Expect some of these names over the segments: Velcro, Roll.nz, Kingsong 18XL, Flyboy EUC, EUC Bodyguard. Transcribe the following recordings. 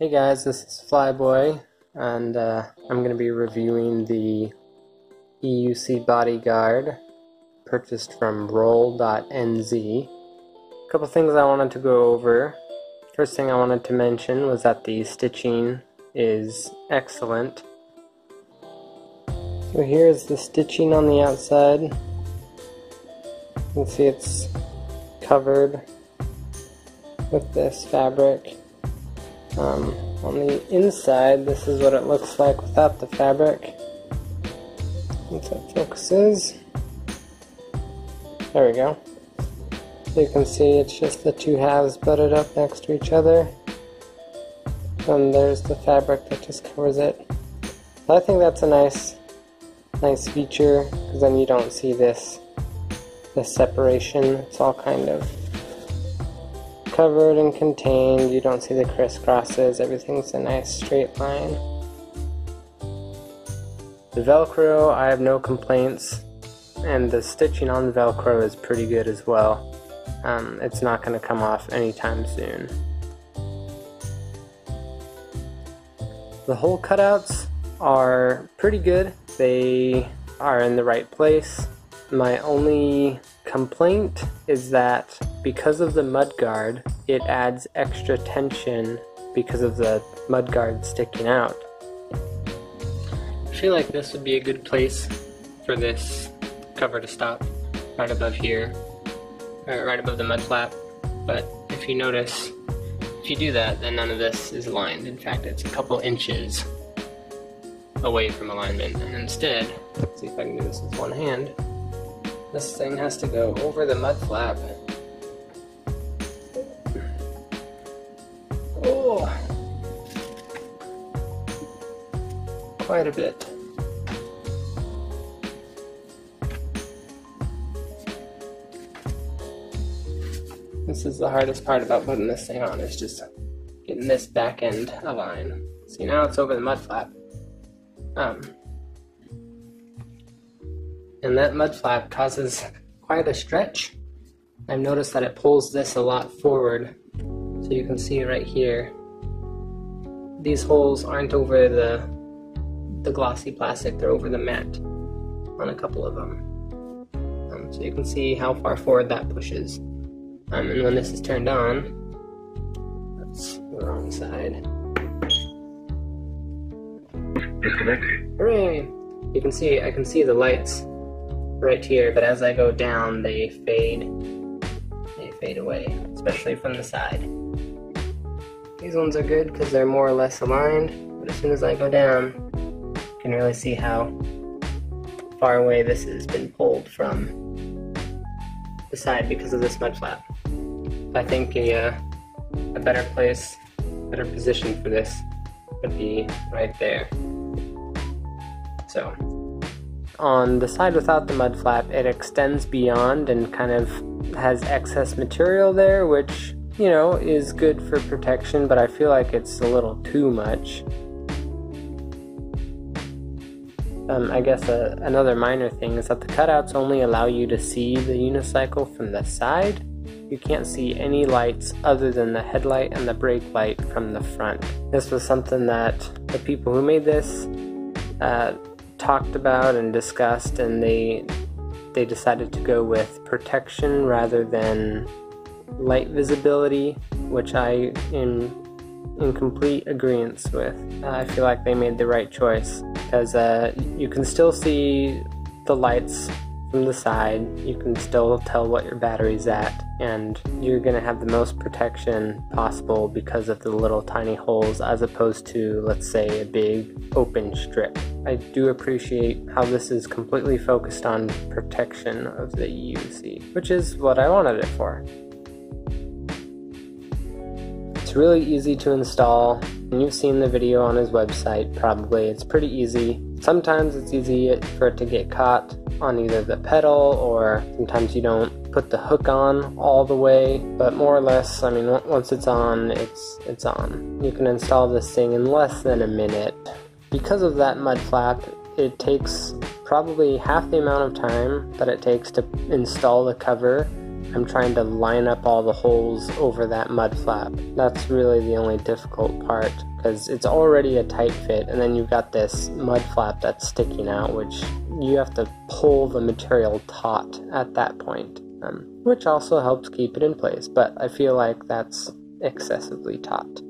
Hey guys, this is Flyboy, and I'm going to be reviewing the EUC Bodyguard purchased from Roll.nz. A couple things I wanted to go over. First thing I wanted to mention was that the stitching is excellent. So here is the stitching on the outside. You can see it's covered with this fabric. On the inside, this is what it looks like without the fabric. Once it focuses, there we go. So you can see it's just the two halves butted up next to each other. Then there's the fabric that just covers it. But I think that's a nice feature, because then you don't see this separation. It's all kind of covered and contained. You don't see the crisscrosses. Everything's a nice straight line. The Velcro, I have no complaints, and the stitching on the Velcro is pretty good as well. It's not going to come off anytime soon. The hole cutouts are pretty good. They are in the right place. My only complaint is that because of the mudguard, it adds extra tension because of the mudguard sticking out. I feel like this would be a good place for this cover to stop, right above here, or right above the mud flap. But if you notice, if you do that, then none of this is aligned. In fact, it's a couple inches away from alignment. And instead, let's see if I can do this with one hand. This thing has to go over the mud flap. Oh, quite a bit. This is the hardest part about putting this thing on, is just getting this back end aligned. See, now it's over the mud flap. And that mud flap causes quite a stretch. I've noticed that it pulls this a lot forward. So you can see right here, these holes aren't over the glossy plastic, they're over the matte on a couple of them. So you can see how far forward that pushes. And when this is turned on, that's the wrong side. Disconnected. Hooray! You can see, I can see the lights right here, but as I go down, they fade away, especially from the side. These ones are good because they're more or less aligned, but as soon as I go down, you can really see how far away this has been pulled from the side because of this mud flap. I think a better place, better position for this would be right there. So, on the side without the mud flap, it extends beyond and kind of has excess material there, which, you know, is good for protection, but I feel like it's a little too much. I guess another minor thing is that the cutouts only allow you to see the unicycle from the side. You can't see any lights other than the headlight and the brake light from the front. This was something that the people who made this talked about and discussed, and they decided to go with protection rather than light visibility, which I am in complete agreement with. I feel like they made the right choice, because you can still see the lights from the side, you can still tell what your battery's at, and you're going to have the most protection possible because of the little tiny holes, as opposed to, let's say, a big open strip. I do appreciate how this is completely focused on protection of the EUC, which is what I wanted it for. It's really easy to install, and you've seen the video on his website probably. It's pretty easy. Sometimes it's easy for it to get caught on either the pedal, or sometimes you don't put the hook on all the way, but more or less, I mean, once it's on, it's on. You can install this thing in less than a minute. Because of that mud flap, it takes probably half the amount of time that it takes to install the cover I'm trying to line up all the holes over that mud flap. That's really the only difficult part, because it's already a tight fit, and then you've got this mud flap that's sticking out, which you have to pull the material taut at that point, which also helps keep it in place, but I feel like that's excessively taut.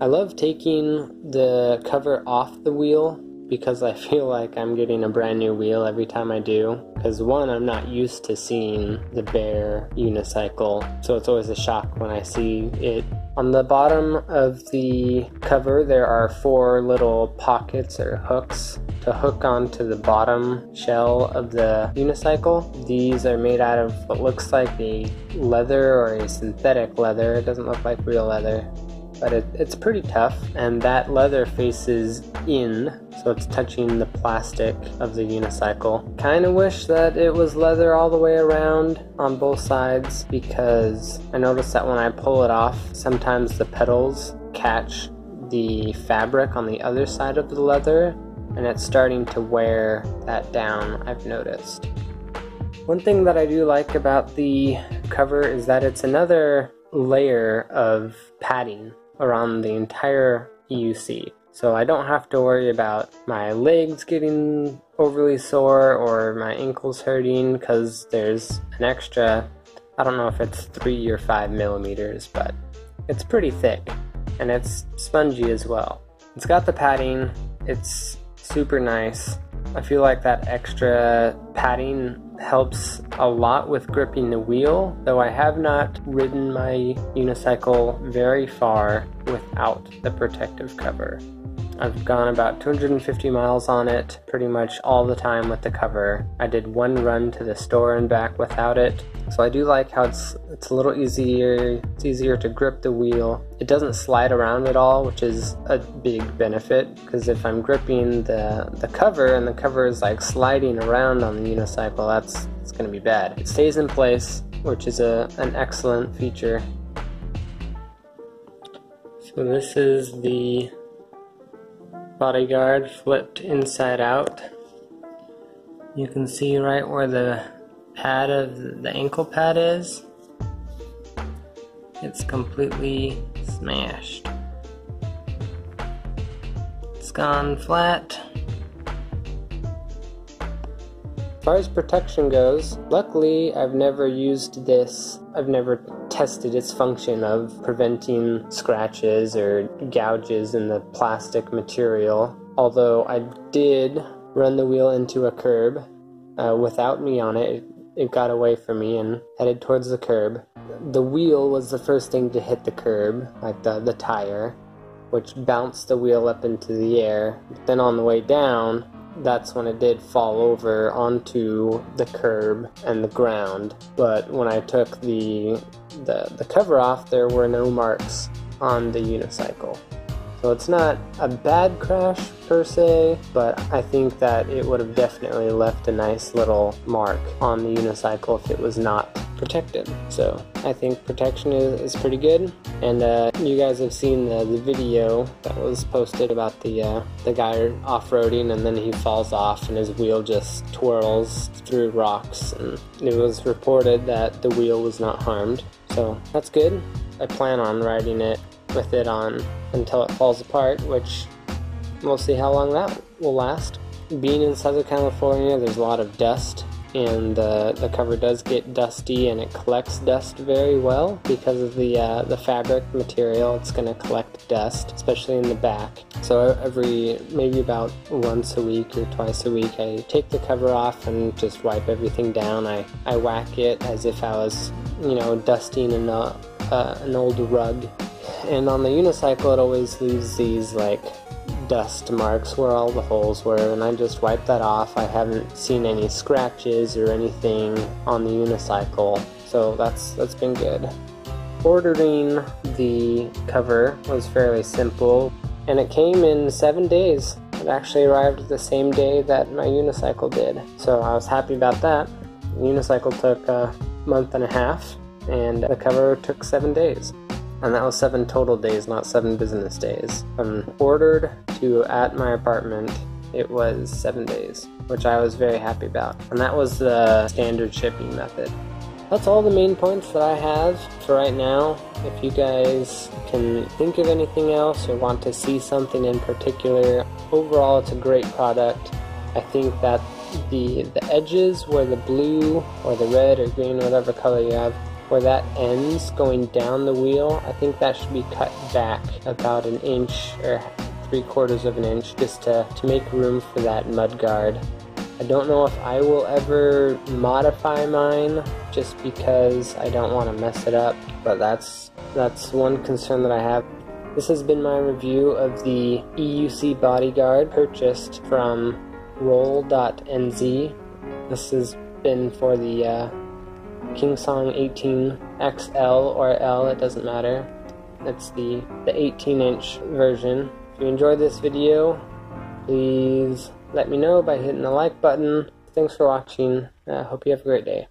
I love taking the cover off the wheel because I feel like I'm getting a brand new wheel every time I do, because one, I'm not used to seeing the bare unicycle, so it's always a shock when I see it. On the bottom of the cover there are four little pockets or hooks to hook onto the bottom shell of the unicycle. These are made out of what looks like a leather or a synthetic leather. It doesn't look like real leather, but it's pretty tough, and that leather faces in, so it's touching the plastic of the unicycle. Kind of wish that it was leather all the way around on both sides, because I noticed that when I pull it off, sometimes the pedals catch the fabric on the other side of the leather, and it's starting to wear that down, I've noticed. One thing that I do like about the cover is that it's another layer of padding around the entire EUC. So I don't have to worry about my legs getting overly sore or my ankles hurting, because there's an extra, I don't know if it's 3 or 5 millimeters, but it's pretty thick and it's spongy as well. It's got the padding, it's super nice. I feel like that extra padding helps a lot with gripping the wheel, though I have not ridden my unicycle very far without the protective cover. I've gone about 250 miles on it pretty much all the time with the cover. I did one run to the store and back without it, so I do like how it's a little easier. It's easier to grip the wheel. It doesn't slide around at all, which is a big benefit, because if I'm gripping the cover and the cover is like sliding around on the unicycle, it's going to be bad. It stays in place, which is an excellent feature. So this is the Bodyguard flipped inside out. You can see right where the pad of the ankle pad is. It's completely smashed. It's gone flat. As far as protection goes, luckily I've never used this. I've never tested its function of preventing scratches or gouges in the plastic material, although I did run the wheel into a curb without me on it. It got away from me and headed towards the curb. The wheel was the first thing to hit the curb, like the tire, which bounced the wheel up into the air. But then on the way down, that's when it did fall over onto the curb and the ground. But when I took the cover off, there were no marks on the unicycle. So it's not a bad crash per se, but I think that it would have definitely left a nice little mark on the unicycle if it was not protected. So I think protection is pretty good, and you guys have seen the video that was posted about the guy off-roading, and then he falls off and his wheel just twirls through rocks, and it was reported that the wheel was not harmed, so that's good. I plan on riding it with it on until it falls apart, which we'll see how long that will last. Being in Southern California, there's a lot of dust, and the cover does get dusty, and it collects dust very well because of the fabric material. It's going to collect dust, especially in the back. So every, maybe about once a week or twice a week, I take the cover off and just wipe everything down. I whack it as if I was, you know, dusting an old rug. And on the unicycle, it always leaves these like dust marks where all the holes were, and I just wiped that off. I haven't seen any scratches or anything on the unicycle, so that's been good. Ordering the cover was fairly simple, and it came in 7 days. It actually arrived the same day that my unicycle did, so I was happy about that. The unicycle took a month and a half, and the cover took 7 days. And that was 7 total days, not 7 business days. From ordered to at my apartment, it was 7 days, which I was very happy about. And that was the standard shipping method. that's all the main points that I have for right now. If you guys can think of anything else or want to see something in particular, overall it's a great product. I think that the edges where the blue or the red or green, whatever color you have, where that ends going down the wheel, I think that should be cut back about an inch or 3/4 of an inch just to make room for that mud guard. I don't know if I will ever modify mine just because I don't want to mess it up, but that's one concern that I have. This has been my review of the EUC Bodyguard purchased from Roll.nz. This has been for the Kingsong 18XL or L, it doesn't matter. It's the 18-inch version. If you enjoyed this video, please let me know by hitting the like button. Thanks for watching. I hope you have a great day.